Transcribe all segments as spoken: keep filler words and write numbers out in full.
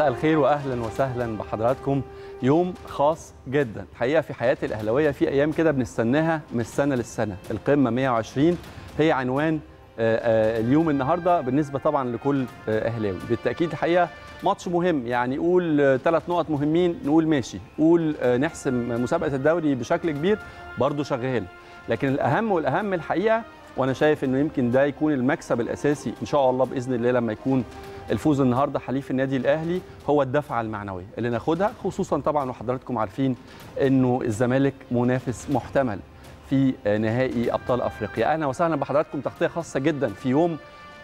مساء الخير واهلا وسهلا بحضراتكم. يوم خاص جدا حقيقه في حياه الاهلاويه، في ايام كده بنستناها من السنه للسنه. القمه مية وعشرين هي عنوان اليوم النهارده بالنسبه طبعا لكل اهلاوي. بالتاكيد الحقيقه ماتش مهم، يعني قول ثلاث نقط مهمين نقول ماشي، قول نحسم مسابقه الدوري بشكل كبير برضه شغال، لكن الاهم والاهم الحقيقه وانا شايف انه يمكن ده يكون المكسب الاساسي ان شاء الله باذن الله لما يكون الفوز النهارده حليف النادي الاهلي، هو الدفعه المعنويه اللي ناخدها، خصوصا طبعا وحضراتكم عارفين انه الزمالك منافس محتمل في نهائي ابطال افريقيا. اهلا وسهلا بحضراتكم، تغطيه خاصه جدا في يوم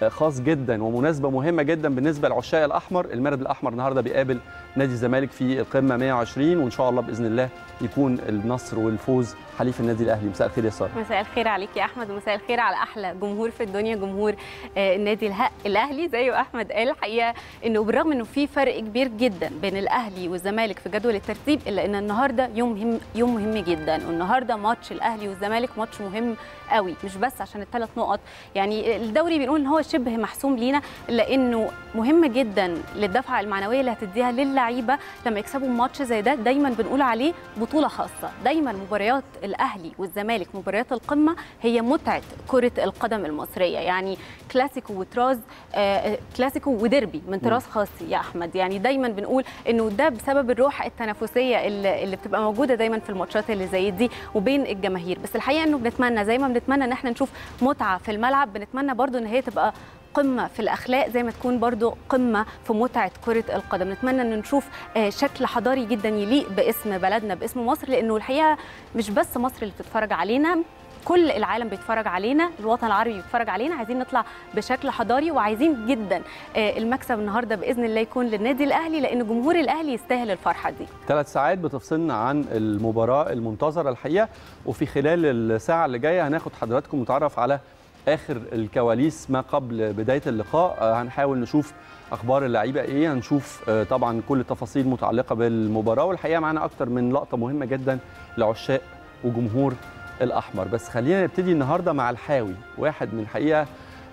خاص جدا ومناسبه مهمه جدا بالنسبه لعشاق الاحمر. المارد الاحمر النهارده بيقابل نادي الزمالك في القمه مية وعشرين، وان شاء الله باذن الله يكون النصر والفوز حليف النادي الاهلي. مساء الخير يا ساره. مساء الخير عليك يا احمد، ومساء الخير على احلى جمهور في الدنيا، جمهور النادي الاهلي. زيه احمد قال الحقيقه انه بالرغم انه في فرق كبير جدا بين الاهلي والزمالك في جدول الترتيب، الا ان النهارده يوم مهم، يوم مهم جدا، والنهارده ماتش الاهلي والزمالك ماتش مهم قوي، مش بس عشان الثلاث نقط، يعني الدوري بنقول ان هو شبه محسوم لينا، لانه مهم جدا للدفعه المعنويه اللي هتديها للعيبه لما يكسبوا ماتش زي ده. دايما بنقول عليه بطوله خاصه، دايما مباريات الاهلي والزمالك، مباريات القمه هي متعه كره القدم المصريه، يعني كلاسيكو وتراز آه كلاسيكو وديربي من طراز خاص يا احمد. يعني دايما بنقول انه ده بسبب الروح التنافسيه اللي, اللي بتبقى موجوده دايما في الماتشات اللي زي دي وبين الجماهير. بس الحقيقه انه بنتمنى زي ما بنتمنى ان احنا نشوف متعه في الملعب، بنتمنى برضو ان هي تبقى قمة في الأخلاق زي ما تكون برضو قمة في متعة كرة القدم. نتمنى أن نشوف شكل حضاري جدا يليق باسم بلدنا، باسم مصر، لأنه الحقيقة مش بس مصر اللي بتتفرج علينا، كل العالم بيتفرج علينا، الوطن العربي بيتفرج علينا. عايزين نطلع بشكل حضاري، وعايزين جدا المكسب النهارده باذن الله يكون للنادي الاهلي، لان جمهور الاهلي يستاهل الفرحه دي. ثلاث ساعات بتفصلنا عن المباراه المنتظره الحقيقه، وفي خلال الساعه اللي جايه هناخد حضراتكم نتعرف على آخر الكواليس ما قبل بداية اللقاء. هنحاول نشوف أخبار اللعيبة إيه، هنشوف طبعا كل التفاصيل متعلقة بالمباراة، والحقيقة معنا أكتر من لقطة مهمة جدا لعشاق وجمهور الأحمر. بس خلينا نبتدي النهاردة مع الحاوي، واحد من الحقيقة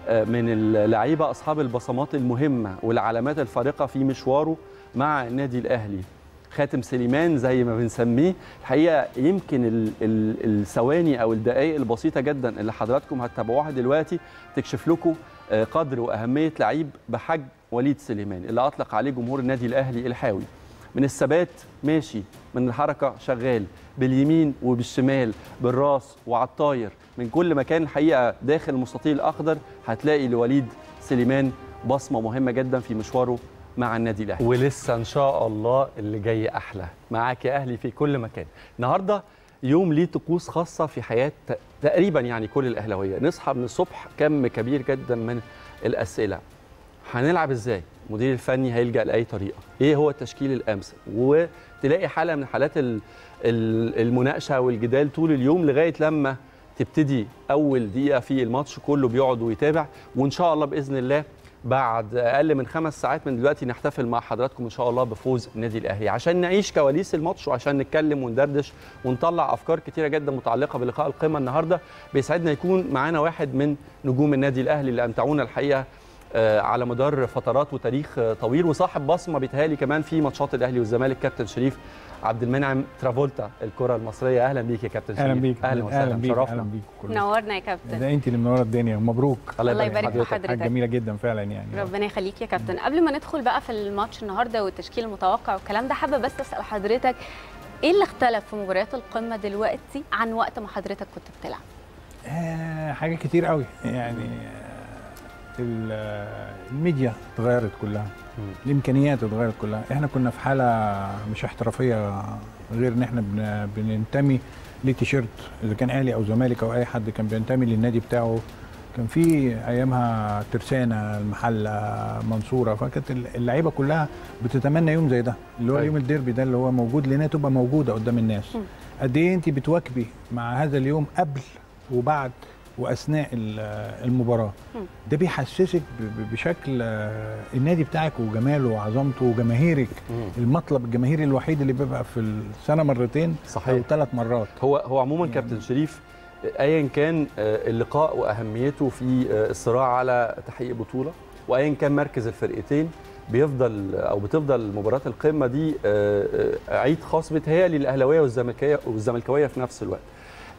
من اللعيبة أصحاب البصمات المهمة والعلامات الفارقة في مشواره مع النادي الأهلي، خاتم سليمان زي ما بنسميه. الحقيقه يمكن الثواني او الدقائق البسيطه جدا اللي حضراتكم هتتابعوها دلوقتي تكشف لكم قدر واهميه لعيب بحجم وليد سليمان اللي اطلق عليه جمهور النادي الاهلي الحاوي. من الثبات ماشي، من الحركه شغال، باليمين وبالشمال، بالراس وعلى الطاير، من كل مكان الحقيقه داخل المستطيل الاخضر هتلاقي لوليد سليمان بصمه مهمه جدا في مشواره مع النادي الاهلي، ولسه ان شاء الله اللي جاي احلى. معاك يا اهلي في كل مكان. النهارده يوم ليه طقوس خاصه في حياه تقريبا يعني كل الاهلاويه. نصحى من الصبح كم كبير جدا من الاسئله، هنلعب ازاي، المدير الفني هيلجأ لاي طريقه، ايه هو التشكيل الامثل، وتلاقي حاله من حالات المناقشه والجدال طول اليوم لغايه لما تبتدي اول دقيقه في الماتش، كله بيقعد ويتابع. وان شاء الله باذن الله بعد اقل من خمس ساعات من دلوقتي نحتفل مع حضراتكم ان شاء الله بفوز النادي الاهلي، عشان نعيش كواليس الماتش وعشان نتكلم وندردش ونطلع افكار كتيره جدا متعلقه بلقاء القمه النهارده. بيسعدنا يكون معانا واحد من نجوم النادي الاهلي اللي امتعونا الحقيقه على مدار فترات وتاريخ طويل، وصاحب بصمه بيتهيألي كمان في ماتشات الاهلي والزمالك، كابتن شريف عبد المنعم ترافولتا الكره المصريه. اهلا بيك يا كابتن شريف. اهلا بيك، اهلا وسهلا، شرفنا. نورنا يا كابتن. ده انت اللي منوره الدنيا، مبروك. الله يبارك في حضرتك، حاجه جميله جدا فعلا يعني، ربنا يخليك يا كابتن. قبل ما ندخل بقى في الماتش النهارده والتشكيل المتوقع والكلام ده، حابه بس اسال حضرتك ايه اللي اختلف في مباريات القمه دلوقتي عن وقت ما حضرتك كنت بتلعب؟ آه حاجه كتير قوي يعني. الميديا اتغيرت كلها، الامكانيات اتغيرت كلها. احنا كنا في حاله مش احترافيه غير ان احنا بننتمي لتيشيرت، اذا كان اهلي او زمالك او اي حد كان بينتمي للنادي بتاعه. كان في ايامها ترسانه، المحله، منصوره، فكانت اللعيبه كلها بتتمنى يوم زي ده اللي هو يوم الديربي ده اللي هو موجود لنا، تبقى موجوده قدام الناس. قد ايه انت بتواكبي مع هذا اليوم قبل وبعد واثناء المباراه؟ ده بيحسسك بشكل النادي بتاعك وجماله وعظمته وجماهيرك. المطلب الجماهيري الوحيد اللي بيبقى في السنه مرتين صحيح، او ثلاث مرات. هو هو عموما يعني كابتن شريف ايا كان اللقاء واهميته في الصراع على تحقيق بطوله، وايا كان مركز الفرقتين، بيفضل او بتفضل مباراه القمه دي عيد خاص بتهيألي للاهلاويه والزملكاويه والزملكاويه في نفس الوقت.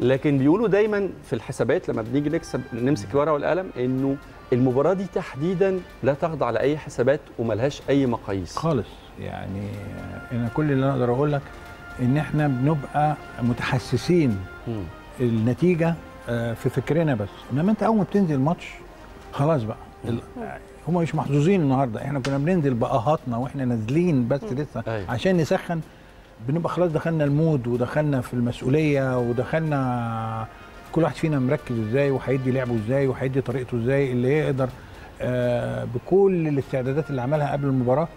لكن بيقولوا دايما في الحسابات لما بنيجي نكسب نمسك الورقه والقلم انه المباراه دي تحديدا لا تخضع لاي حسابات وملهاش اي مقاييس خالص. يعني انا كل اللي انا اقدر اقول لك ان احنا بنبقى متحسسين م. النتيجه في فكرنا بس، انما انت اول ما بتنزل ماتش خلاص بقى ال... هم مش محظوظين النهارده، احنا كنا بننزل بقاهاتنا واحنا نازلين بس لسه أيوة. عشان نسخن بنبقى خلاص دخلنا المود ودخلنا في المسؤوليه ودخلنا كل واحد فينا مركز ازاي وهيدي لعبه ازاي وهيدي طريقته ازاي اللي يقدر آه بكل الاستعدادات اللي عملها قبل المباراه.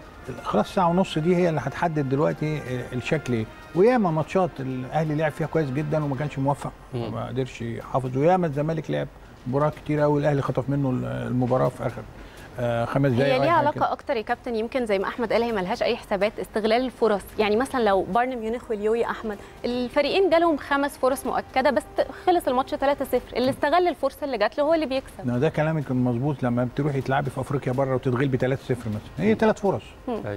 خلاص ساعه ونص دي هي اللي هتحدد دلوقتي الشكل ايه. وياما ماتشات الاهلي لعب فيها كويس جدا وما كانش موفق وما قدرش يحافظ، وياما الزمالك لعب مباراه كتير قوي الاهلي خطف منه المباراه في اخر خمس دقايق. هي ليها علاقه اكتر يا كابتن يمكن زي ما احمد قال هي مالهاش اي حسابات، استغلال الفرص. يعني مثلا لو بايرن ميونخ واليو يا احمد الفريقين جالهم خمس فرص مؤكده بس خلص الماتش ثلاثة صفر، اللي استغل الفرصه اللي جات له هو اللي بيكسب. ده كلامك مظبوط. لما بتروحي تلعبي في افريقيا بره وتتغلبي ثلاثة صفر مثلا هي ثلاث فرص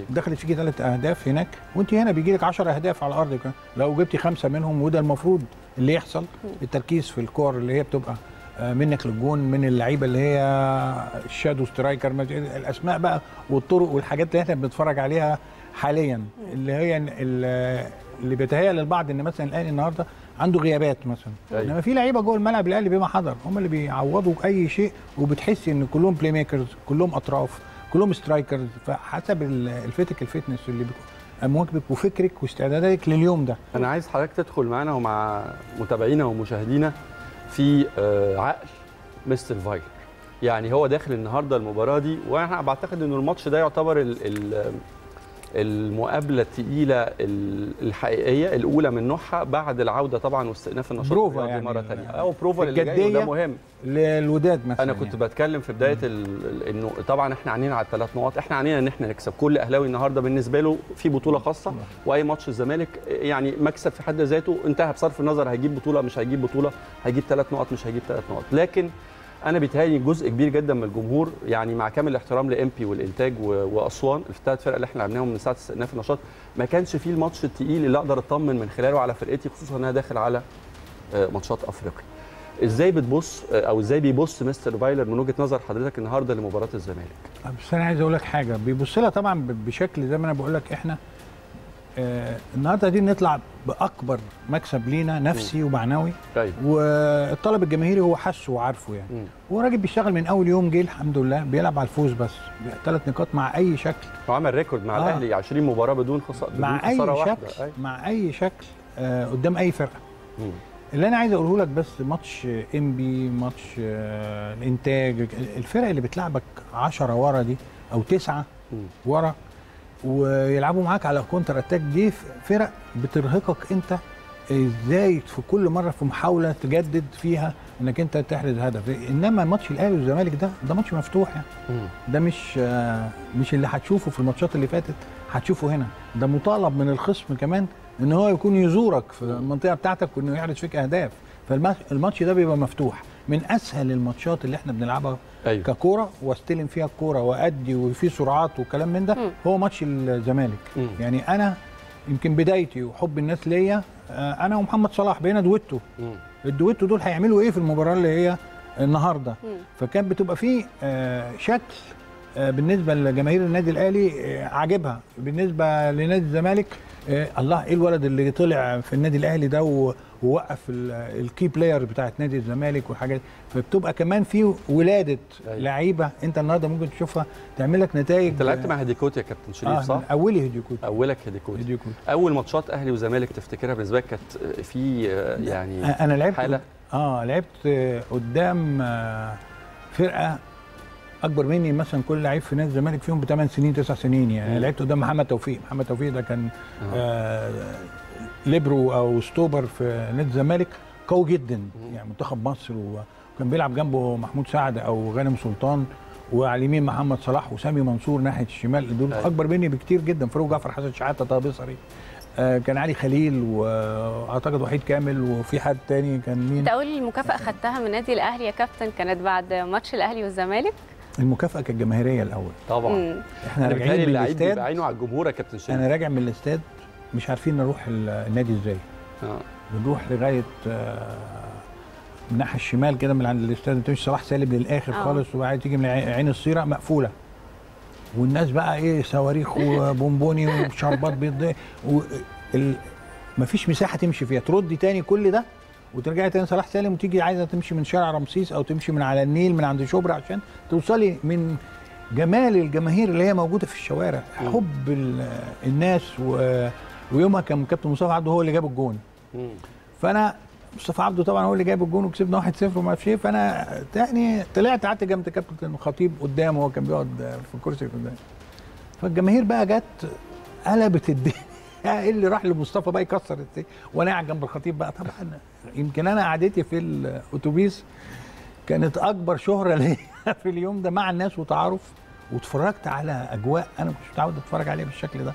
دخلت فيكي ثلاث اهداف هناك، وانت هنا بيجي لك عشرة اهداف على ارضك لو جبتي خمسه منهم، وده المفروض اللي يحصل. التركيز في الكور اللي هي بتبقى منك للجون من اللعيبه اللي هي الشادو سترايكر الاسماء بقى والطرق والحاجات اللي احنا بنتفرج عليها حاليا اللي هي اللي بيتهيأ للبعض ان مثلا الاهلي النهارده عنده غيابات مثلا، انما أيوة. في لعيبه جوه الملعب الاهلي بما حضر هم اللي بيعوضوا باي شيء، وبتحس ان كلهم بلاي ميكرز كلهم اطراف كلهم سترايكرز. فحسب الفتك الفتنس اللي مواكبك وفكرك واستعداداتك لليوم ده. انا عايز حضرتك تدخل معانا ومع متابعينا ومشاهدينا في عقل مستر فايلر. يعني هو داخل النهارده المباراه دي، وانا بعتقد انه الماتش ده يعتبر المقابله الثقيله الحقيقيه الاولى من نوعها بعد العوده طبعا واستئناف النشاط الرياضي يعني مره ثانيه او بروفا اللي جاي ده مهم للوداد مثلا. انا كنت يعني. بتكلم في بدايه انه طبعا احنا عينينا على الثلاث نقاط، احنا عينينا ان احنا نكسب. كل اهلاوي النهارده بالنسبه له في بطوله خاصه، واي ماتش الزمالك يعني مكسب في حد ذاته انتهى بصرف النظر هيجيب بطوله مش هيجيب بطوله، هيجيب ثلاث نقط مش هيجيب ثلاث نقط. لكن انا بيتهيألي جزء كبير جدا من الجمهور يعني مع كامل الاحترام لامبي والانتاج واسوان الثلاث فرق اللي احنا عملناهم من ساعه استئناف النشاط ما كانش فيه الماتش الثقيل اللي اقدر اطمن من خلاله على فرقتي، خصوصا انها داخل على ماتشات افريقيا. ازاي بتبص او ازاي بيبص مستر فايلر من وجهه نظر حضرتك النهارده لمباراه الزمالك؟ بس انا عايز اقول لك حاجه بيبص لها طبعا بشكل زي ما انا بقول لك احنا آه النهارده دي نطلع باكبر مكسب لينا نفسي م. ومعنوي طيب. والطلب الجماهيري هو حاسه وعارفه يعني م. هو راجل بيشتغل من اول يوم جه الحمد لله بيلعب على الفوز بس ثلاث نقاط مع اي شكل. وعمل ريكورد مع آه. الاهلي عشرين مباراه بدون خساره مع اي شكل أي. مع اي شكل آه قدام اي فرقه. اللي انا عايز اقوله لك بس ماتش انبي ماتش آه الانتاج الفرق اللي بتلعبك عشرة ورا دي او تسعة م. ورا ويلعبوا معاك على كونتر اتاك دي فرق بترهقك انت ازاي في كل مره في محاوله تجدد فيها انك انت تحرز هدف. انما ماتش الاهلي والزمالك ده ده ماتش مفتوح يعني ده مش مش اللي هتشوفه في الماتشات اللي فاتت هتشوفه هنا. ده مطالب من الخصم كمان ان هو يكون يزورك في المنطقه بتاعتك وانه يحرز فيك اهداف، فالماتش ده بيبقى مفتوح من اسهل الماتشات اللي احنا بنلعبها أيوة. ككوره واستلم فيها الكوره وادي وفي سرعات وكلام من ده م. هو ماتش الزمالك م. يعني انا يمكن بدايتي وحب الناس ليا انا ومحمد صلاح بقينا دويتو. الدويتو دول هيعملوا ايه في المباراه اللي هي النهارده م. فكان بتبقى فيه شكل بالنسبه لجماهير النادي الاهلي عاجبها، بالنسبه لنادي الزمالك الله ايه الولد اللي طلع في النادي الاهلي ده ووقف الكي بلاير بتاعت نادي الزمالك والحاجات. فبتبقى كمان في ولاده أيوة. لعيبه انت النهارده ممكن تشوفها تعمل لك نتائج. انت لعبت مع هديكوت يا كابتن شريف آه صح؟ اولي هديكوت اولك هديكوت. هديكوت اول ماتشات اهلي وزمالك تفتكرها بالنسبه لك كانت في يعني انا لعبت حالة. اه لعبت قدام فرقه اكبر مني مثلا كل لعيب في نادي الزمالك فيهم بثمان سنين تسع سنين يعني لعبت قدام محمد توفيق. محمد توفيق ده كان آه ليبرو او ستوبر في نادي الزمالك قوي جدا يعني منتخب مصر، وكان بيلعب جنبه محمود سعد او غانم سلطان، وعلى اليمين محمد صلاح وسامي منصور ناحيه الشمال. دول اكبر مني بكتير جدا. فاروق جعفر حسن الشحاته طه بصري آه كان علي خليل واعتقد وحيد كامل وفي حد تاني كان مين. انت اول مكافاه خدتها من نادي الاهلي يا كابتن كانت بعد ماتش الاهلي والزمالك؟ المكافاه كانت جماهيريه الاول طبعا. مم. احنا راجعين من الاستاد بعينه على الجمهور يا كابتن شريف. انا راجع من الاستاد مش عارفين نروح النادي ازاي. اه بنروح لغايه من ناحيه الشمال كده من عند الاستاد، تمشي صلاح سالم للاخر أوه. خالص، وبعدين تيجي من عين الصيره مقفوله، والناس بقى ايه صواريخ وبونبوني وشربات بيض، مفيش مساحه تمشي فيها، تردي تاني كل ده وترجعي تاني صلاح سالم، وتيجي عايزه تمشي من شارع رمسيس او تمشي من على النيل من عند شبرا عشان توصلي من جمال الجماهير اللي هي موجوده في الشوارع، حب الناس. و... ويومها كان كابتن مصطفى عبده هو اللي جاب الجون. فانا مصطفى عبده طبعا هو اللي جاب الجون وكسبنا واحد صفر وما اعرفش ايه، فانا يعني طلعت قعدت جنب كابتن الخطيب قدامه، هو كان بيقعد في الكرسي قدامه. فالجماهير بقى جت قلبت الدنيا، ايه اللي راح لمصطفى بقى يكسر التاني، وانا قاعد جنب الخطيب بقى. طبعا يمكن انا قعدتي في الاتوبيس كانت اكبر شهره ليا في اليوم ده مع الناس وتعارف، واتفرجت على اجواء انا ما كنتش متعود اتفرج عليها بالشكل ده.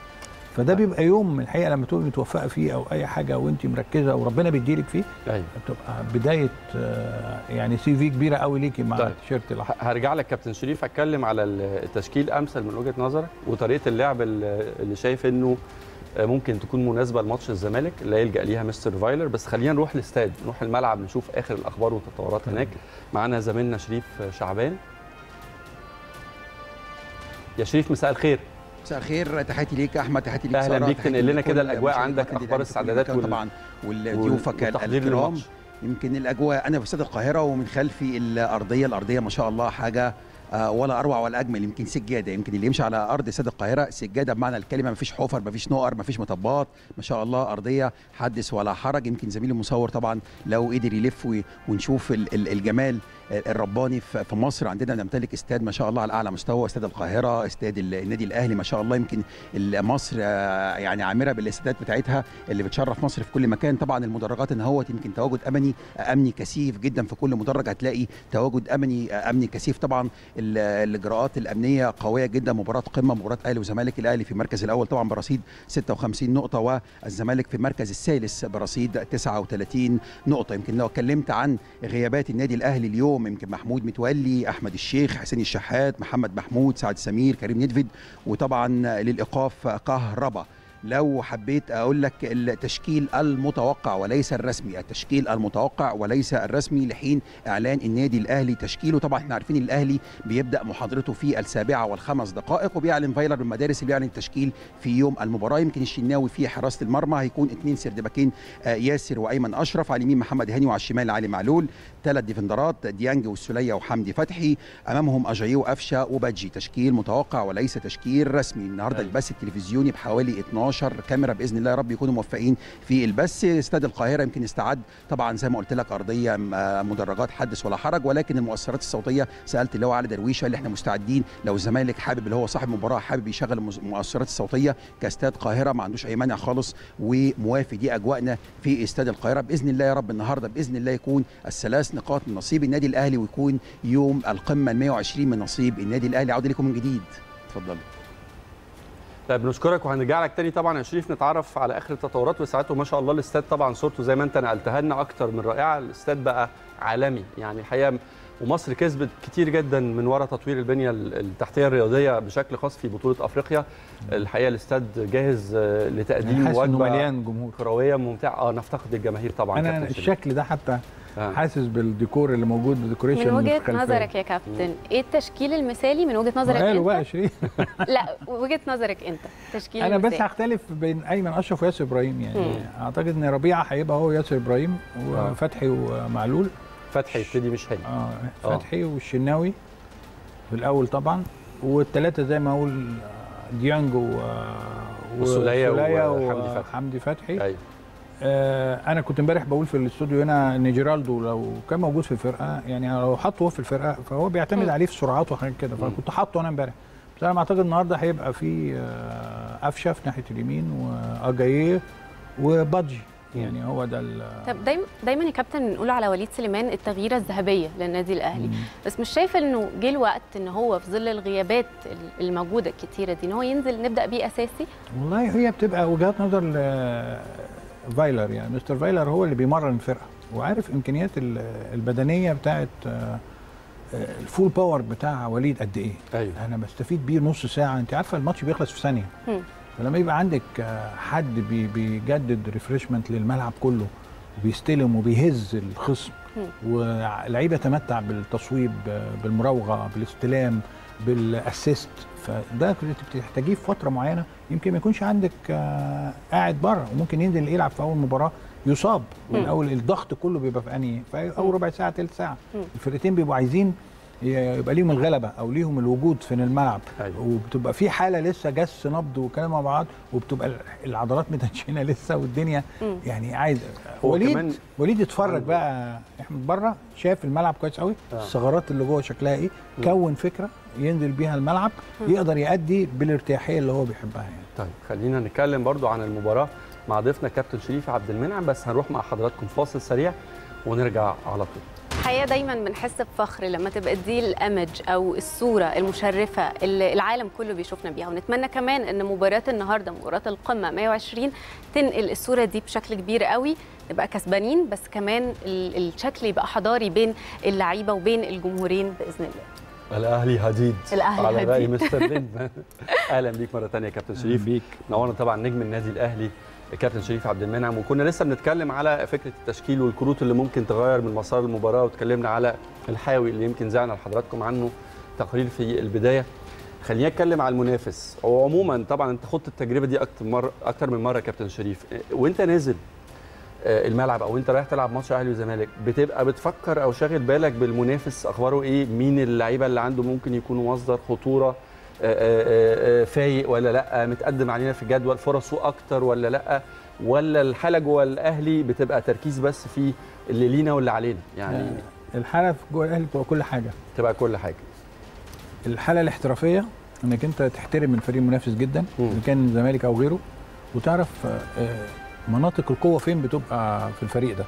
فده بيبقى يوم الحقيقه لما تبقي متوفقه فيه او اي حاجه وانت مركزه وربنا بيديلك فيه، ايوه بتبقى بدايه يعني سي في كبيره قوي ليكي مع التيشيرت الاحمر. هرجع لك كابتن شريف اتكلم على التشكيل امثل من وجهه نظرك وطريقه اللعب اللي شايف انه ممكن تكون مناسبه لماتش الزمالك اللي يلجأ ليها مستر فايلر، بس خلينا نروح الاستاد، نروح الملعب نشوف اخر الاخبار والتطورات هناك. معانا زميلنا شريف شعبان. يا شريف مساء الخير. مساء الخير، تحياتي ليك احمد، تحياتي ليك ساره، اهلا بيك. تنقل لنا كده الاجواء عندك، اخبار السعدادات طبعا والضيوفك الكرام. يمكن الاجواء انا في استاد القاهره ومن خلفي الارضيه، الارضيه ما شاء الله حاجه ولا اروع ولا اجمل، يمكن سجاده، يمكن اللي يمشي على ارض استاد القاهره سجاده بمعنى الكلمه، مفيش حفر مفيش نقر مفيش مطبات، ما شاء الله ارضيه حدث ولا حرج. يمكن زميلي المصور طبعا لو قدر يلف ونشوف الجمال الرباني في مصر. عندنا نمتلك استاد ما شاء الله على اعلى مستوى، استاد القاهره، استاد النادي الاهلي ما شاء الله. يمكن مصر يعني عامره بالاستادات بتاعتها اللي بتشرف مصر في كل مكان. طبعا المدرجات ان هوت يمكن تواجد امني امني كثيف جدا، في كل مدرج هتلاقي تواجد امني امني كثيف. طبعا الاجراءات الامنيه قويه جدا. مباراه قمه، مباراه اهلي وزمالك، الاهلي في المركز الاول طبعا برصيد ستة وخمسين نقطه، والزمالك في المركز الثالث برصيد تسعة وثلاثين نقطه. يمكن لو اتكلمت عن غيابات النادي الاهلي اليوم، يمكن محمود متولي، احمد الشيخ، حسين الشحات، محمد محمود، سعد سمير، كريم ندفد، وطبعا للايقاف كهربا. لو حبيت اقول لك التشكيل المتوقع وليس الرسمي، التشكيل المتوقع وليس الرسمي لحين اعلان النادي الاهلي تشكيله. طبعا احنا عارفين الاهلي بيبدا محاضرته في السابعه والخمس دقائق، وبيعلن فايلر بالمدارس اللي بيعلن التشكيل في يوم المباراه. يمكن الشناوي في حراسه المرمى هيكون اثنين سردباكين، ياسر وايمن اشرف، على اليمين محمد هاني وعلى الشمال علي معلول، ثلاث ديفندرات ديانج والسليه وحمدي فتحي، امامهم اجايو وقفشه وباجي. تشكيل متوقع وليس تشكيل رسمي. النهارده البث التلفزيوني بحوالي اتناشر كاميرا باذن الله يا رب يكونوا موفقين في البث. استاد القاهره يمكن استعد طبعا زي ما قلت لك، ارضيه مدرجات حدث ولا حرج، ولكن المؤثرات الصوتيه سالت اللي هو علي درويش اللي احنا مستعدين لو الزمالك حابب اللي هو صاحب المباراه حابب يشغل المؤثرات الصوتيه كاستاد القاهره، ما عندوش اي مانع خالص وموافي. دي اجواءنا في استاد القاهره باذن الله يا رب. النهارده باذن الله يكون الثلاث نقاط من نصيب النادي الاهلي، ويكون يوم القمه مية وعشرين من نصيب النادي الاهلي. عوده لكم من جديد، اتفضلوا. طيب بنشكرك وهنرجع لك تاني طبعا يا شريف نتعرف على اخر التطورات وساعته. ما شاء الله الاستاد طبعا صورته زي ما انت نقلتها لنا اكتر من رائعه، الاستاد بقى عالمي يعني الحقيقه، ومصر كسبت كتير جدا من وراء تطوير البنيه التحتيه الرياضيه بشكل خاص في بطوله افريقيا. الحقيقه الاستاد جاهز لتقديم وجبه مليان جمهور كرويه ممتعه. اه نفتقد الجماهير طبعا. انا الشكل ده حتى آه. حاسس بالديكور اللي موجود، الديكوريشن. من وجهه نظرك يا كابتن ايه التشكيل المثالي من وجهه نظرك انت؟ بقى شريف لا وجهه نظرك انت تشكيل انا المثالي. بس هختلف بين ايمن اشرف وياسر ابراهيم يعني. مم. اعتقد ان ربيعه هيبقى هو ياسر ابراهيم وفتحي ومعلول. فتحي يبتدي مش هاني. اه فتحي والشناوي في الاول طبعا، والثلاثه زي ما اقول ديانجو والسوليه وحمدي فتحي. حمدي فتحي ايوه. أنا كنت امبارح بقول في الاستوديو هنا إن جيرالدو لو كان موجود في الفرقة، يعني لو حطه في الفرقة فهو بيعتمد م. عليه في سرعاته وحاجات كده، فكنت حاطه أنا امبارح. بس أنا أعتقد النهاردة هيبقى في قفشة في ناحية اليمين وأجاييه وبادجي، يعني هو ده. طب دايما دايما يا كابتن بنقول على وليد سليمان التغييره الذهبيه للنادي الاهلي، مم. بس مش شايفه انه جه الوقت ان هو في ظل الغيابات الموجوده الكتيره دي ان هو ينزل نبدا بيه اساسي؟ والله هي بتبقى وجهات نظر فايلر، يعني مستر فايلر هو اللي بيمرن الفرقه وعارف امكانيات البدنيه بتاعه الفول باور بتاع وليد قد ايه؟ أيوة. انا بستفيد بيه نص ساعه، انت عارفه الماتش بيخلص في ثانيه. م. فلما يبقى عندك حد بيجدد ريفرشمنت للملعب كله وبيستلم وبيهز الخصم، واللعيبه تمتع بالتصويب بالمراوغه بالاستلام بالاسيست، فده كنت بتحتاجيه في فتره معينه، يمكن ما يكونش عندك قاعد بره وممكن ينزل يلعب في اول مباراه يصاب، والاول الضغط كله بيبقى في انهي في اول ربع ساعه ثلث ساعه. م. الفرقتين بيبقوا عايزين يبقى ليهم الغلبه او ليهم الوجود في الملعب. أيوة. وبتبقى في حاله لسه جس نبض وكلام مع بعض، وبتبقى العضلات متنشنه لسه والدنيا. م. يعني عايز وليد وليد يتفرج بقى احمد بره، شاف الملعب كويس قوي، آه. الثغرات اللي جوه شكلها ايه، م. كون فكره ينزل بيها الملعب، م. يقدر يأدي بالارتياحيه اللي هو بيحبها يعني. طيب خلينا نتكلم برضو عن المباراه مع ضيفنا كابتن شريف عبد المنعم، بس هنروح مع حضراتكم فاصل سريع ونرجع على طول. الحقيقه دايما بنحس بفخر لما تبقى دي الامج او الصوره المشرفه اللي العالم كله بيشوفنا بيها، ونتمنى كمان ان مباريات النهارده مباريات القمه مية وعشرين تنقل الصوره دي بشكل كبير قوي، نبقى كسبانين بس كمان الشكل يبقى حضاري بين اللعيبه وبين الجمهورين باذن الله. الاهلي هديد الاهلي على راي مستر ليند. اهلا بيك مره ثانيه كابتن شريف. بيك نورنا طبعا نجم النادي الاهلي كابتن شريف عبد المنعم، وكنا لسه بنتكلم على فكره التشكيل والكروت اللي ممكن تغير من مسار المباراه، وتكلمنا على الحاوي اللي يمكن زعلنا لحضراتكم عنه تقرير في البدايه. خلينا نتكلم على المنافس، وعموما طبعا انت خدت التجربه دي اكتر مره اكتر من مره كابتن شريف، وانت نازل الملعب او انت رايح تلعب ماتش اهلي وزمالك بتبقى بتفكر او شاغل بالك بالمنافس اخباره ايه، مين اللعيبه اللي عنده ممكن يكونوا مصدر خطوره، فايق ولا لا، متقدم علينا في الجدول، فرصه اكتر ولا لا، ولا الحاله جوه الاهلي بتبقى تركيز بس في اللي لينا واللي علينا؟ يعني الحاله جوه الاهلي بتبقى كل حاجه، تبقى كل حاجه. الحاله الاحترافيه انك انت تحترم الفريق المنافس جدا اذا كان الزمالك او غيره، وتعرف مناطق القوه فين بتبقى في الفريق ده،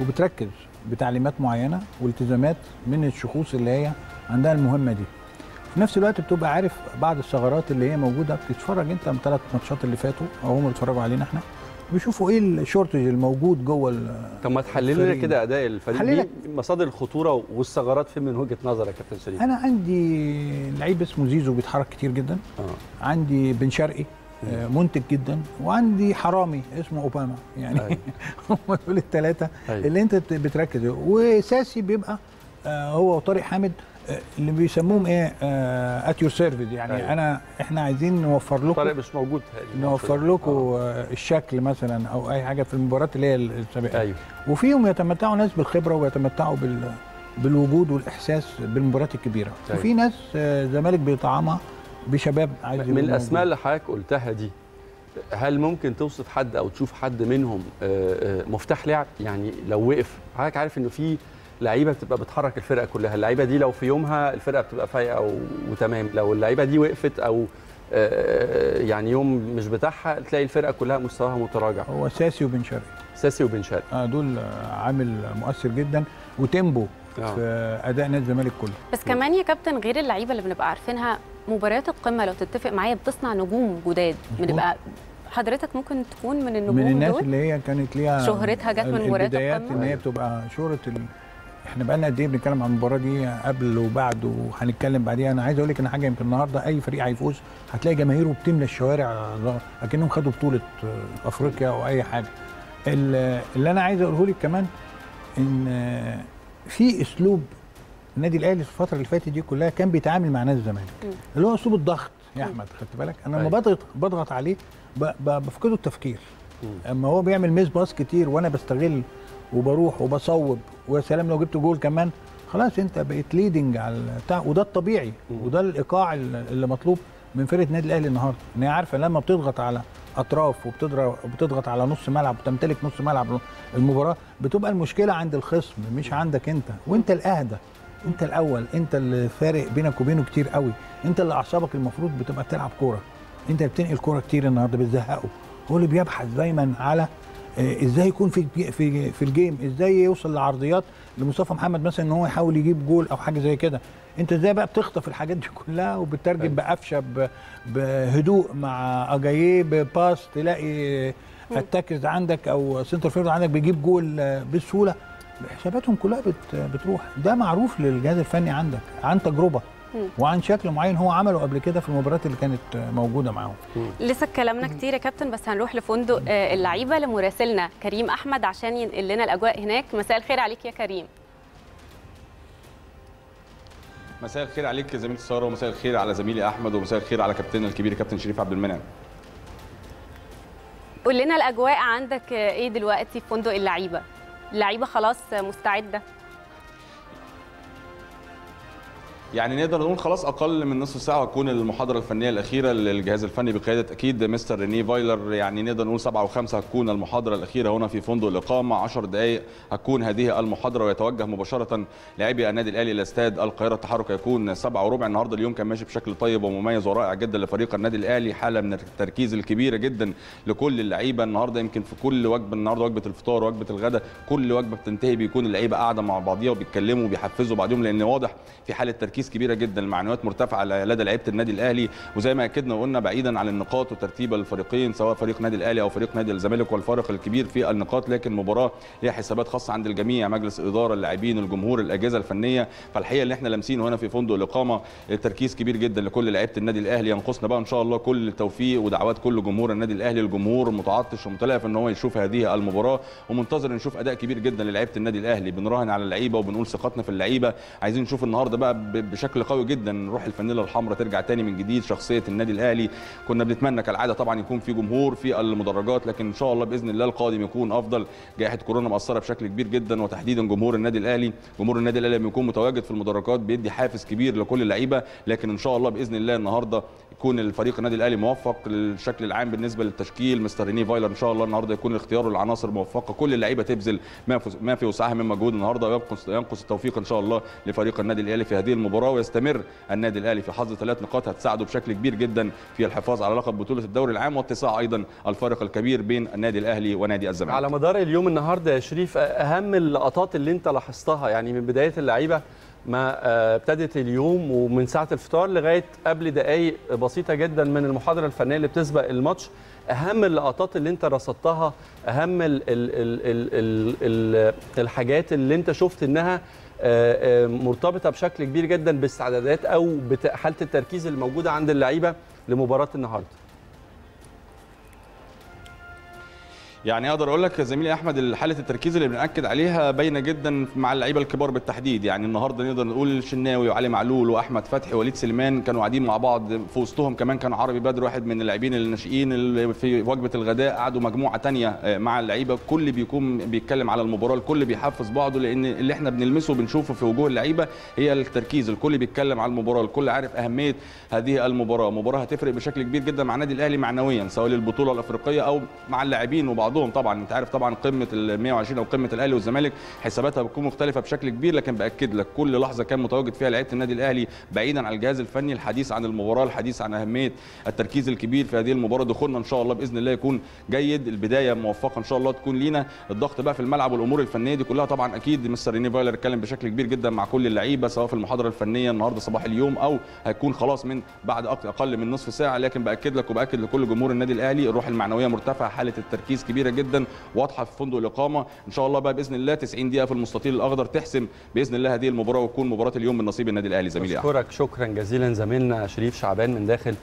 وبتركز بتعليمات معينه والتزامات من الشخوص اللي هي عندها المهمه دي. في نفس الوقت بتبقى عارف بعض الثغرات اللي هي موجوده، بتتفرج انت من ثلاث ماتشات اللي فاتوا او هم بيتفرجوا علينا احنا، بيشوفوا ايه الشورتج الموجود جوه. طب ما تحلل لنا كده اداء الفريق، دي مصادر الخطوره والثغرات فين من وجهه نظرك يا كابتن شريف؟ انا عندي لعيب اسمه زيزو بيتحرك كتير جدا، آه. عندي بن شرقي منتج جدا، وعندي حرامي اسمه اوباما، يعني هم دول الثلاثه اللي انت بتركز، وساسي بيبقى هو وطارق حامد اللي بيسموهم ايه ات يور سيرفيس، يعني أيوة. انا احنا عايزين نوفر لكم، طارق مش موجود، نوفر لكم آه. الشكل مثلا او اي حاجه في المباراه اللي هي السابقه، أيوة. وفيهم يتمتعوا ناس بالخبره ويتمتعوا بال... بالوجود والاحساس بالمباريات الكبيره، أيوة. وفي ناس الزمالك بيطعمها بشباب عايز من الاسماء اللي حضرتك قلتها دي، هل ممكن توصف حد او تشوف حد منهم مفتاح لعب؟ يعني لو وقف حضرتك عارف انه في لعيبه بتبقى بتحرك الفرقه كلها، اللعيبه دي لو في يومها الفرقه بتبقى فايقه وتمام، لو اللعيبه دي وقفت او يعني يوم مش بتاعها تلاقي الفرقه كلها مستواها متراجع. هو ساسي وبن شرقي، ساسي وبن شرقي اه دول عامل مؤثر جدا وتيمبو آه. في اداء نادي الزمالك كله. بس كمان يا كابتن غير اللعيبه اللي بنبقى عارفينها، مباريات القمه لو تتفق معايا بتصنع نجوم جداد، بنبقى حضرتك ممكن تكون من النجوم دول، من الناس دول اللي هي كانت ليها شهرتها جت من مباريات القمه، ان هي بتبقى شهره ال... احنا بقالنا قد ايه بنتكلم عن المباراه دي قبل وبعد وهنتكلم بعديها. انا عايز اقول لك ان حاجه، يمكن النهارده اي فريق هيفوز هتلاقي جماهيره بتملى الشوارع اكنهم خدوا بطوله افريقيا او اي حاجه. اللي انا عايز اقوله لك كمان ان في اسلوب النادي الاهلي في الفتره اللي فاتت دي كلها كان بيتعامل مع نادي الزمالك، اللي هو اسلوب الضغط يا احمد، خدت بالك؟ انا لما بضغط بضغط عليه بفقده التفكير، اما هو بيعمل ميس باص كتير وانا بستغل وبروح وبصوب، ويا سلام لو جبت جول كمان، خلاص انت بقيت ليدنج على البتاع، وده الطبيعي وده الايقاع اللي مطلوب من فرقه النادي الاهلي النهارده، ان هي عارفه لما بتضغط على اطراف وبتضغط على نص ملعب وتمتلك نص ملعب المباراه، بتبقى المشكله عند الخصم مش عندك انت، وانت الاهدى، انت الاول، انت اللي فارق بينك وبينه كتير قوي، انت اللي اعصابك المفروض بتبقى بتلعب كوره، انت بتنقل كوره كتير النهارده، بتزهقه، هو اللي بيبحث دايما على ازاي يكون في في في الجيم، ازاي يوصل لعرضيات لمصطفى محمد مثلا ان هو يحاول يجيب جول او حاجه زي كده. انت ازاي بقى بتخطف الحاجات دي كلها وبتترجم بقفشه بهدوء مع اجاييه بباس، تلاقي التاكز عندك او سنتر فيرد عندك بيجيب جول بسهوله. حساباتهم كلها بتروح. ده معروف للجهاز الفني عندك عن تجربه وعن شكل معين هو عمله قبل كده في المباريات اللي كانت موجوده معاهم. لسه كلامنا كتير يا كابتن، بس هنروح لفندق اللعيبه لمراسلنا كريم احمد عشان ينقل لنا الاجواء هناك. مساء الخير عليك يا كريم. مساء الخير عليك يا زميلتي ساره، ومساء الخير على زميلي احمد، ومساء الخير على كابتننا الكبير كابتن شريف عبد المنعم. قول لنا الاجواء عندك ايه دلوقتي في فندق اللعيبه؟ اللعيبه خلاص مستعده؟ يعني نقدر نقول خلاص اقل من نصف ساعه وتكون المحاضره الفنيه الاخيره للجهاز الفني بقياده اكيد مستر ريني فايلر. يعني نقدر نقول سبعة وخمسة هتكون المحاضره الاخيره هنا في فندق الاقامه، عشر دقائق هتكون هذه المحاضره، ويتوجه مباشره لاعبي النادي الاهلي الى استاد القاهره. التحرك هيكون سبعة وربع. النهارده اليوم كان ماشي بشكل طيب ومميز ورائع جدا لفريق النادي الاهلي، حاله من التركيز الكبيره جدا لكل اللعيبه النهارده. يمكن في كل وجبه النهارده، وجبه الفطار ووجبه الغداء، كل وجبه بتنتهي بيكون اللعيبه قاعده مع بعضيها وبيتكلموا وبيحفزوا بعضهم، لان واضح في حاله تركيز كبيره جدا، المعنويات مرتفعه لدى لعيبه النادي الاهلي. وزي ما اكدنا وقلنا بعيدا عن النقاط وترتيب الفريقين سواء فريق النادي الاهلي او فريق نادي الزمالك والفارق الكبير في النقاط، لكن مباراه ليها حسابات خاصه عند الجميع، مجلس الاداره، اللاعبين، الجمهور، الاجهزه الفنيه. فالحقيقه اللي احنا لامسينه هنا في فندق الاقامه تركيز كبير جدا لكل لعيبه النادي الاهلي. ينقصنا بقى ان شاء الله كل التوفيق ودعوات كل جمهور النادي الاهلي، الجمهور متعطش ومتلهف ان هو يشوف هذه المباراه، ومنتظر نشوف اداء كبير جدا للعيبه النادي الاهلي. بنراهن على اللعيبه وبنقول ثقتنا في اللعيبه، عايزين نشوف النهارده بقى بشكل قوي جدا نروح الفانيله الحمراء ترجع تاني من جديد شخصيه النادي الاهلي. كنا بنتمنى كالعاده طبعا يكون في جمهور في المدرجات، لكن ان شاء الله باذن الله القادم يكون افضل. جائحه كورونا مأثره بشكل كبير جدا، وتحديدا جمهور النادي الاهلي، جمهور النادي الاهلي لما يكون متواجد في المدرجات بيدي حافز كبير لكل اللعيبه. لكن ان شاء الله باذن الله النهارده يكون الفريق النادي الاهلي موفق للشكل العام بالنسبه للتشكيل. مستر ريني فايلر ان شاء الله النهارده يكون اختياره للعناصر موفقه، كل اللعيبه تبذل ما في وسعها من مجهود النهارده، وينقص ينقص التوفيق ان شاء الله لفريق النادي الاهلي في هذه المباراه. ويستمر النادي الاهلي في حظ ثلاث نقاط هتساعده بشكل كبير جدا في الحفاظ على لقب بطوله الدوري العام، واتساع ايضا الفارق الكبير بين النادي الاهلي ونادي الزمالك. على مدار اليوم النهارده يا شريف، اهم اللقطات اللي انت لاحظتها يعني من بدايه اللعيبه ما ابتدت اليوم ومن ساعه الفطار لغايه قبل دقائق بسيطه جدا من المحاضره الفنيه اللي بتسبق الماتش، اهم اللقطات اللي انت رصدتها، اهم ال ال ال ال ال الحاجات اللي انت شفت انها مرتبطه بشكل كبير جدا باستعدادات او بحاله التركيز اللي موجوده عند اللعيبه لمباراه النهارده؟ يعني اقدر اقول لك يا زميلي احمد حاله التركيز اللي بنأكد عليها باينه جدا مع اللعيبه الكبار بالتحديد. يعني النهارده نقدر نقول الشناوي وعلي معلول واحمد فتحي ووليد سليمان كانوا قاعدين مع بعض، في وسطهم كمان كان عربي بدر واحد من اللاعبين الناشئين اللي في وجبه الغداء، قعدوا مجموعه ثانيه مع اللعيبه، الكل بيكون بيتكلم على المباراه، الكل بيحفز بعضه، لان اللي احنا بنلمسه وبنشوفه في وجوه اللعيبه هي التركيز، الكل بيتكلم على المباراه، الكل عارف اهميه هذه المباراه. مباراه هتفرق بشكل كبير جدا مع النادي الاهلي معنويا سواء للبطوله الافريقيه او مع اللاعبين وبعض. طبعا انت عارف طبعا قمه ال مية وعشرين او قمه الاهلي والزمالك حساباتها بتكون مختلفه بشكل كبير، لكن باكد لك كل لحظه كان متواجد فيها لعيبه النادي الاهلي بعيدا عن الجهاز الفني، الحديث عن المباراه، الحديث عن اهميه التركيز الكبير في هذه المباراه. دخولنا ان شاء الله باذن الله يكون جيد، البدايه موفقه ان شاء الله تكون لينا. الضغط بقى في الملعب والامور الفنيه دي كلها طبعا اكيد مستر ريني فايلر اتكلم بشكل كبير جدا مع كل اللعيبه سواء في المحاضره الفنيه النهارده صباح اليوم او هيكون خلاص من بعد اقل من نصف ساعه. لكن باكد لك وباكد لكل جمهور النادي الاهلي الروح المعنويه مرتفعه، حاله التركيز كبير كبيره جدا واضحه في فندق الاقامه. ان شاء الله بقى باذن الله تسعين دقيقه في المستطيل الاخضر تحسم باذن الله هذه المباراه، وتكون مباراه اليوم من نصيب النادي الاهلي. زميلي اشكرك شكرا جزيلا زميلنا شريف شعبان من داخل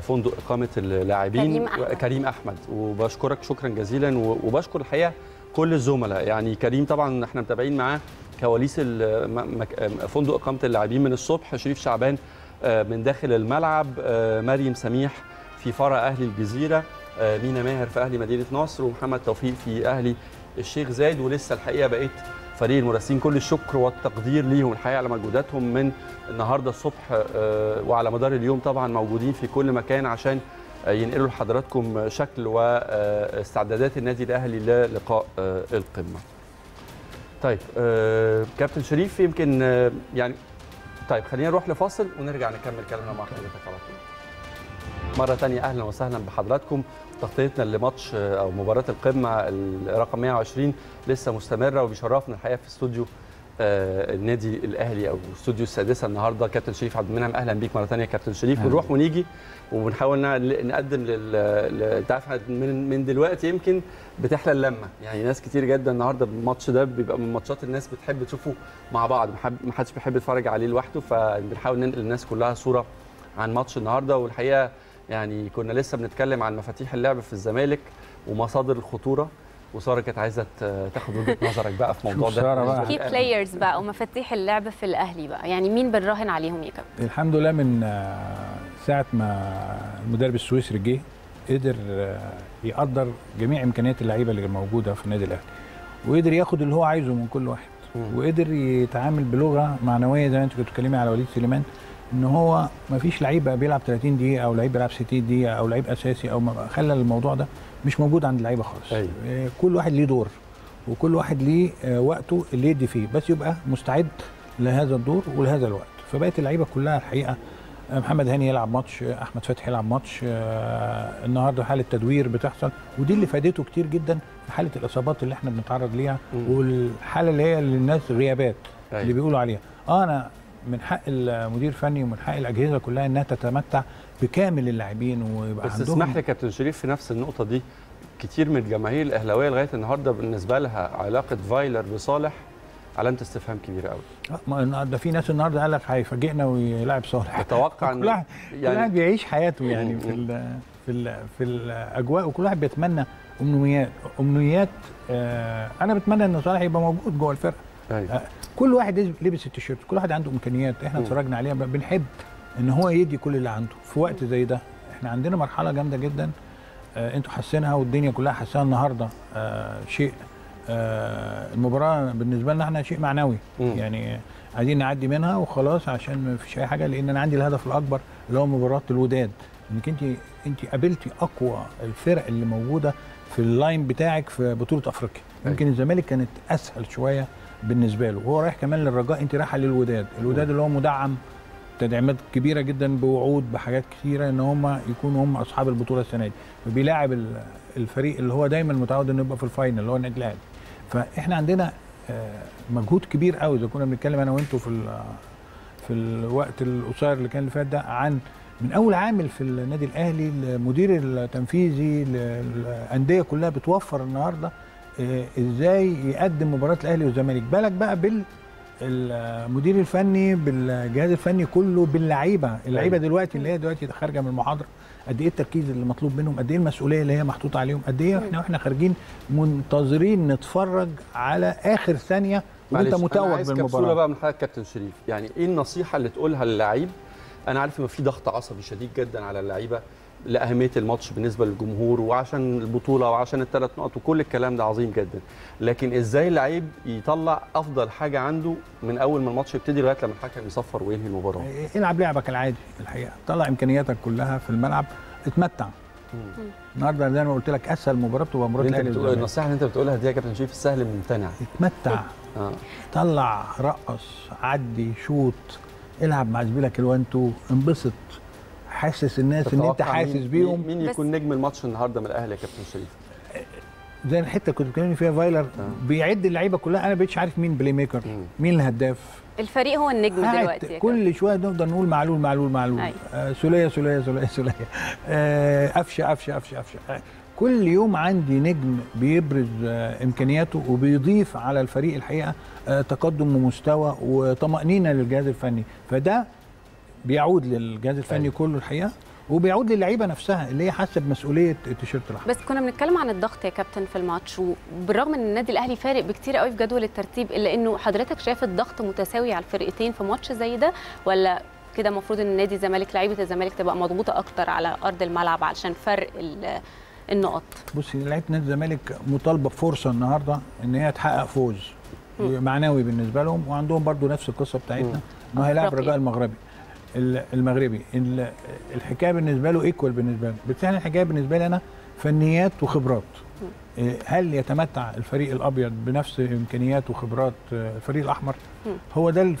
فندق اقامه اللاعبين كريم احمد، وبشكرك شكرا جزيلا، وبشكر الحقيقه كل الزملاء. يعني كريم طبعا احنا متابعين معاه كواليس فندق اقامه اللاعبين من الصبح، شريف شعبان من داخل الملعب، مريم سميح في فرع اهلي الجزيره، مينا ماهر في اهلي مدينه نصر، ومحمد توفيق في اهلي الشيخ زايد. ولسه الحقيقه بقيت فريق المراسلين كل الشكر والتقدير ليهم الحقيقه على مجهوداتهم من النهارده الصبح وعلى مدار اليوم، طبعا موجودين في كل مكان عشان ينقلوا لحضراتكم شكل واستعدادات النادي الاهلي للقاء القمه. طيب كابتن شريف يمكن يعني طيب خلينا نروح لفاصل ونرجع نكمل كلامنا مع حضرتك على طول. مرة تانية أهلا وسهلا بحضراتكم. تغطيتنا لماتش أو مباراة القمة رقم مية وعشرين لسه مستمرة، وبيشرفنا الحقيقة في استوديو آه النادي الاهلي او استوديو السادسه النهارده. كابتن شريف عبد المنعم اهلا بيك مره ثانيه كابتن شريف. بنروح ونيجي وبنحاول نقدم لل من من دلوقتي يمكن بتحلى اللمه، يعني ناس كتير جدا النهارده الماتش ده بيبقى من ماتشات الناس بتحب تشوفه مع بعض، ما حدش بيحب يتفرج عليه لوحده، فبنحاول ننقل للناس كلها صوره عن ماتش النهارده. والحقيقه يعني كنا لسه بنتكلم عن مفاتيح اللعب في الزمالك ومصادر الخطوره، وساره كانت عايزه تاخد وجهه نظرك بقى في موضوع ده. كي بلايرز بقى ومفاتيح اللعب في الاهلي بقى، يعني مين بنراهن عليهم يا كابتن؟ الحمد لله من ساعه ما المدرب السويسري جه قدر يقدر جميع امكانيات اللعيبه اللي موجوده في النادي الاهلي، وقدر ياخد اللي هو عايزه من كل واحد، وقدر يتعامل بلغه معنويه زي ما انت كنت بتتكلمي على وليد سليمان، ان هو ما فيش لعيبه بيلعب ثلاثين دقيقه او لعيب بيلعب ستين دقيقه او لعيب اساسي، او خلى الموضوع ده مش موجود عند اللعيبه خالص. أيوة. كل واحد ليه دور وكل واحد ليه وقته اللي يدي فيه، بس يبقى مستعد لهذا الدور ولهذا الوقت. فبقت اللعيبه كلها الحقيقه، محمد هاني يلعب ماتش، احمد فتحي يلعب ماتش، النهارده حاله تدوير بتحصل، ودي اللي فادته كتير جدا في حاله الاصابات اللي احنا بنتعرض ليها، والحاله اللي هي للناس غيابات. أيوة. اللي بيقولوا عليها اه انا من حق المدير الفني ومن حق الاجهزه كلها انها تتمتع بكامل اللاعبين ويبقى بس عندهم. بس اسمح لي كابتن شريف في نفس النقطه دي، كتير من الجماهير الاهلاويه لغايه النهارده بالنسبه لها علاقه فايلر بصالح علامه استفهام كبيره قوي. اه ده في ناس النهارده قال لك هيفاجئنا ويلاعب صالح. اتوقع ان كل واحد يعني بيعيش حياته يعني في ال في ال في الاجواء، وكل واحد بيتمنى امنيات امنيات آه انا بتمنى ان صالح يبقى موجود جوه الفرقه. أيوة. كل واحد لبس التيشيرت، كل واحد عنده امكانيات، احنا اتفرجنا عليها، بنحب ان هو يدي كل اللي عنده في وقت زي ده. احنا عندنا مرحله جامده جدا آه انتوا حاسينها والدنيا كلها حاساها النهارده، آه شيء آه المباراه بالنسبه لنا احنا شيء معنوي. مم. يعني عايزين نعدي منها وخلاص عشان ما فيش اي حاجه، لان انا عندي الهدف الاكبر اللي هو مباراه الوداد، انك انت انت قابلتي اقوى الفرق اللي موجوده في اللاين بتاعك في بطوله افريقيا. يمكن أيوة. الزمالك كانت اسهل شويه بالنسبه له، وهو رايح كمان للرجاء، انت رايحه للوداد، الوداد اللي هو مدعم تدعيمات كبيره جدا بوعود بحاجات كثيره ان هم يكونوا هم اصحاب البطوله السنه دي، فبيلاعب الفريق اللي هو دايما متعود انه يبقى في الفاينل اللي هو النادي الاهلي. فاحنا عندنا مجهود كبير قوي، اذا كنا بنتكلم انا وانتم في في الوقت القصير اللي كان اللي فات ده عن من اول عامل في النادي الاهلي، المدير التنفيذي، الانديه كلها بتوفر النهارده ازاي يقدم مباراه الاهلي والزمالك، بالك بقى بالمدير الفني بالجهاز الفني كله باللعيبه، اللعيبه دلوقتي اللي هي دلوقتي خارجه من المحاضره، قد ايه التركيز اللي مطلوب منهم، قد ايه المسؤوليه اللي هي محطوطه عليهم، قد ايه احنا واحنا خارجين منتظرين نتفرج على اخر ثانيه وانت متوج بالمباراه. كبسوله بقى من حضرتك كابتن شريف، يعني ايه النصيحه اللي تقولها للعيب؟ انا عارف ان في ضغط عصبي شديد جدا على اللعيبه لأهمية الماتش بالنسبة للجمهور وعشان البطولة وعشان الثلاث نقط وكل الكلام ده عظيم جدا، لكن إزاي اللعيب يطلع أفضل حاجة عنده من أول ما الماتش يبتدي لغاية لما الحكم يصفر وينهي المباراة؟ العب لعبك العادي الحقيقة، طلع إمكانياتك كلها في الملعب، اتمتع. النهارده زي ما قلت لك أسهل مباراة بتبقى مباراة الأهلي والزمالك. النصيحة اللي أنت بتقولها دي يا كابتن شريف السهل الممتنع. اتمتع. آه. طلع، رقص، عدي، شوط، العب مع زميلك الوانتو، انبسط. حاسس الناس ان انت حاسس بيهم. مين يكون نجم الماتش النهارده من الاهلي يا كابتن شريف؟ زي الحته كنت بتكلمني فيها فايلر آه. بيعد اللعيبه كلها، انا ما بقتش عارف مين بلاي ميكر، مم. مين الهداف، الفريق هو النجم دلوقتي. كل شويه نفضل نقول معلول معلول معلول، سوليه سوليه سوليه سوليه، قفشه قفشه قفشه قفشه، كل يوم عندي نجم بيبرز آه امكانياته وبيضيف على الفريق الحقيقه آه تقدم ومستوى وطمانينه للجهاز الفني، فده بيعود للجهاز الفني أيوة. كله الحقيقه، وبيعود للعيبه نفسها اللي هي حاسه بمسؤوليه التيشيرت الاحمر. بس كنا بنتكلم عن الضغط يا كابتن في الماتش، وبالرغم ان النادي الاهلي فارق بكتير قوي في جدول الترتيب، الا انه حضرتك شايف الضغط متساوي على الفرقتين في ماتش زي ده، ولا كده المفروض ان نادي الزمالك لعيبه الزمالك تبقى مضغوطه اكتر على ارض الملعب علشان فرق النقط؟ بصي لعيبه نادي الزمالك مطالبه بفرصه النهارده ان هي تحقق فوز م. معنوي بالنسبه لهم، وعندهم برده نفس القصه بتاعتنا ان هو هيلاعب الرجاء المغربي. المغربي الحكايه بالنسبه له ايكوال بالنسبه لنا، بس انا الحكايه بالنسبه لي انا فنيات وخبرات. هل يتمتع الفريق الابيض بنفس امكانيات وخبرات الفريق الاحمر؟ هو ده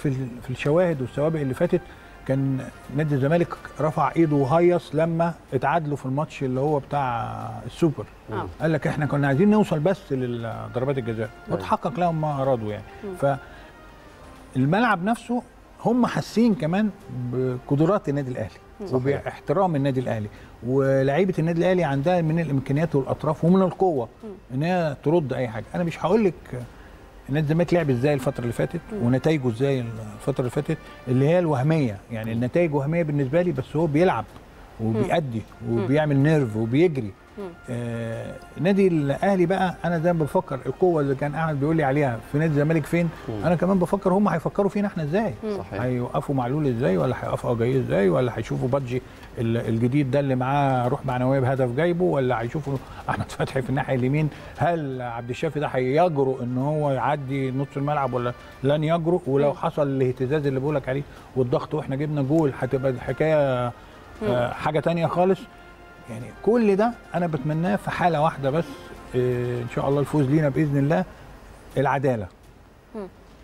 في الشواهد والسوابق اللي فاتت كان نادي الزمالك رفع ايده وهيص لما اتعادلوا في الماتش اللي هو بتاع السوبر. آه. قال لك احنا كنا عايزين نوصل بس لضربات الجزاء، وتحقق لهم ما ارادوا يعني. ف الملعب نفسه هم حاسين كمان بقدرات النادي الاهلي وباحترام النادي الاهلي، ولاعيبه النادي الاهلي عندها من الامكانيات والاطراف ومن القوه ان هي ترد اي حاجه. انا مش هقول لك النادي الزمالك لعب ازاي الفتره اللي فاتت ونتائجه ازاي الفتره اللي فاتت اللي هي الوهميه، يعني النتائج وهميه بالنسبه لي، بس هو بيلعب وبيأدي وبيعمل نيرف وبيجري. آه نادي الاهلي بقى انا دايما بفكر القوه اللي كان قاعد بيقول لي عليها في نادي الزمالك فين، انا كمان بفكر هم هيفكروا فينا احنا ازاي، هيوقفوا معلول ازاي، ولا هيوقفوا جاي ازاي، ولا هيشوفوا بادجي الجديد ده اللي معاه روح معنويه بهدف جايبه، ولا هيشوفوا احمد فتحي في الناحيه اليمين، هل عبد الشافي ده هيجرؤ ان هو يعدي نص الملعب ولا لن يجرؤ، ولو حصل الاهتزاز اللي بقولك عليه والضغط واحنا جبنا جول هتبقى الحكايه آه حاجه ثانيه خالص. يعني كل ده انا بتمناه في حاله واحده بس، إيه ان شاء الله الفوز لينا باذن الله، العداله.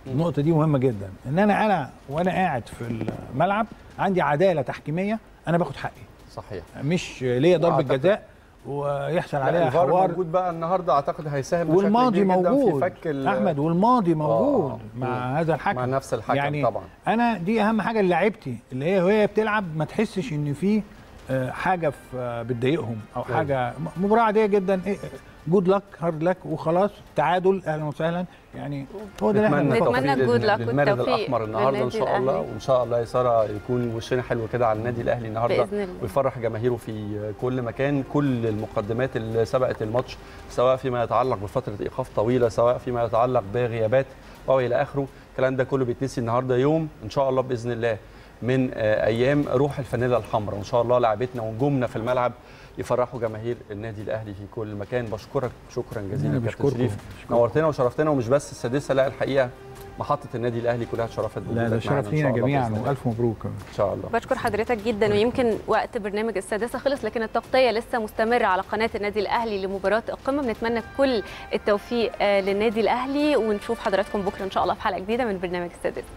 النقطه دي مهمه جدا، ان انا انا وانا قاعد في الملعب عندي عداله تحكيميه، انا باخد حقي. صحيح. مش ليا ضربه جزاء ويحصل عليها حوار. الفار موجود بقى النهارده، اعتقد هيساهم بشكل والماضي موجود في فك احمد، والماضي موجود آه. مع هذا الحكم، مع نفس الحكم يعني طبعا. انا دي اهم حاجه للاعيبتي اللي هي وهي بتلعب ما تحسش ان في حاجه بتضايقهم او حاجه، مباراه عاديه جدا، جود لك هارد لك وخلاص، تعادل اهلا وسهلا. يعني هو ده اللي نتمنى، الجود لك والتوفيق الاحمر النهارده ان شاء الله، وان شاء الله يا ساره يكون وشنا حلو كده على النادي الاهلي النهارده ويفرح جماهيره في كل مكان. كل المقدمات اللي سبقت الماتش سواء فيما يتعلق بفتره ايقاف طويله، سواء فيما يتعلق بغيابات او الى اخره، الكلام ده كله بيتنسي النهارده، يوم ان شاء الله باذن الله من ايام روح الفانيلا الحمراء، وان شاء الله لاعبتنا ونجومنا في الملعب يفرحوا جماهير النادي الاهلي في كل مكان. بشكرك شكرا جزيلا كابتن شريف، نورتنا وشرفتنا، ومش بس السادسه، لا الحقيقه محطه النادي الاهلي كلها اتشرفت بوجودك. لا شرف لينا جميعا، والف مبروك ان شاء الله. بشكر حضرتك جدا، ويمكن وقت برنامج السادسه خلص، لكن التغطيه لسه مستمره على قناه النادي الاهلي لمباراه القمه. بنتمنى كل التوفيق للنادي الاهلي، ونشوف حضراتكم بكره ان شاء الله في حلقه جديده من برنامج السادسه.